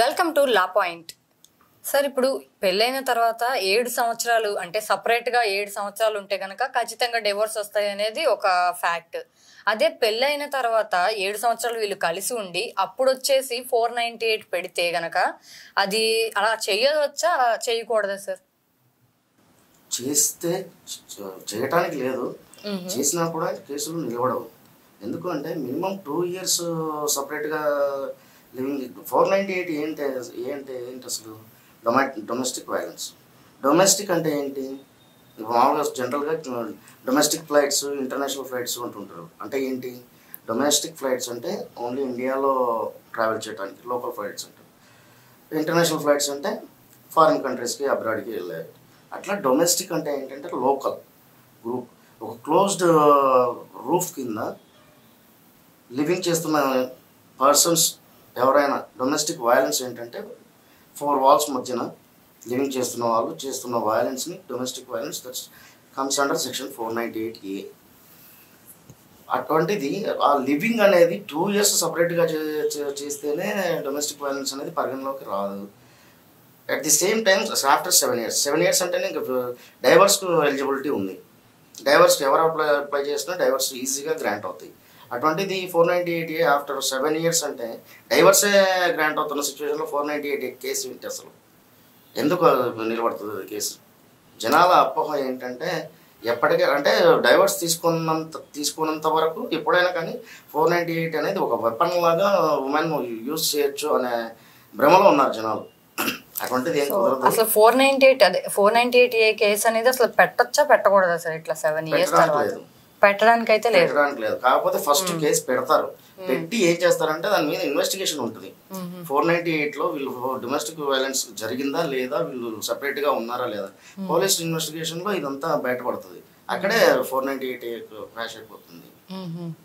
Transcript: Welcome to law point. Sir, ఇప్పుడు పెళ్ళైన తర్వాత 7 సంవత్సరాలు అంటే సపరేట్గా 7 సంవత్సరాలు ఉంటే కనుక ఖచ్చితంగా డివోర్స్ వస్తాయి అనేది ఒక ఫ్యాక్ట్. అదే పెళ్ళైన తర్వాత 7 సంవత్సరాలు వీళ్ళు కలిసి ఉండి అప్పుడు వచ్చేసి 498 పెడితే గనక అది అలా చేయవచ్చా, చేయకూడదా సార్? చేస్తే చేయటానికి లేదు, చేసినా కూడా కేసులు నిలబడవు. ఎందుకంటే మినిమం 2 years సపరేట్గా లివింగ్. 498 ఏంటి అసలు? Domestic violence. డొమెస్టిక్ అంటే ఏంటి? మామూలుగా జనరల్గా డొమెస్టిక్ ఫ్లైట్స్, ఇంటర్నేషనల్ ఫ్లైట్స్ అంటుంటారు. అంటే ఏంటి డొమెస్టిక్ ఫ్లైట్స్ అంటే? ఓన్లీ ఇండియాలో ట్రావెల్ చేయడానికి లోకల్ ఫ్లైట్స్ అంటారు. ఇంటర్నేషనల్ ఫ్లైట్స్ అంటే ఫారిన్ కంట్రీస్కి, అబ్రాడ్కి వెళ్ళాయి. అట్లా డొమెస్టిక్ అంటే ఏంటంటే లోకల్ గ్రూప్, ఒక క్లోజ్డ్ రూఫ్ కింద లివింగ్ చేస్తున్న పర్సన్స్ ఎవరైనా. డొమెస్టిక్ వైలెన్స్ ఏంటంటే 4 walls మధ్యన లివింగ్ చేస్తున్న వాళ్ళు చేస్తున్న వైలెన్స్ని domestic violence, that's comes under section 498A. అటువంటిది ఆ లివింగ్ అనేది 2 years సపరేట్గా చేస్తేనే డొమెస్టిక్ వైలెన్స్ అనేది పరిగణలోకి రాదు. At the same time after 7 years, 7 years అంటేనే ఇంకా డైవర్స్కు ఎలిజిబిలిటీ ఉంది. డైవర్స్కి ఎవరు అప్లై చేసినా డైవర్స్ ఈజీగా గ్రాంట్ అవుతాయి. అటువంటిది 498A ఆఫ్టర్ 7 years అంటే డైవర్సే గ్రాంట్ అవుతున్న సిచ్యువేషన్లో 498A కేసు ఏంటి అసలు? ఎందుకు నిలబడుతుంది కేసు? జనాల అపోహ ఏంటంటే ఎప్పటికే అంటే డైవర్స్ తీసుకున్నంత వరకు ఎప్పుడైనా కానీ 498 అనేది ఒక వెపన్ లాగా ఉమెన్ యూజ్ చేయొచ్చు అనే భ్రమలో ఉన్నారు జనాలు. అటువంటిది ఏం కుదరదు అసలు. 498 అదే 498A కేసు అనేది అసలు పెట్టచ్చా, పెట్టకూడదు అసలు? ఇట్లా 7 years లేదు, పెట్టడానికైతే లేదు. కాకపోతే ఫస్ట్ కేసు పెడతారు. పెట్టి ఏం చేస్తారంటే దాని మీద ఇన్వెస్టిగేషన్ ఉంటుంది. 498 లో వీళ్ళు డొమెస్టిక్ వైలెన్స్ జరిగిందా లేదా, వీళ్ళు సెపరేట్ గా ఉన్నారా లేదా, పోలీస్ ఇన్వెస్టిగేషన్ లో ఇదంతా బయటపడుతుంది. అక్కడే 498 క్రాష్ అయిపోతుంది.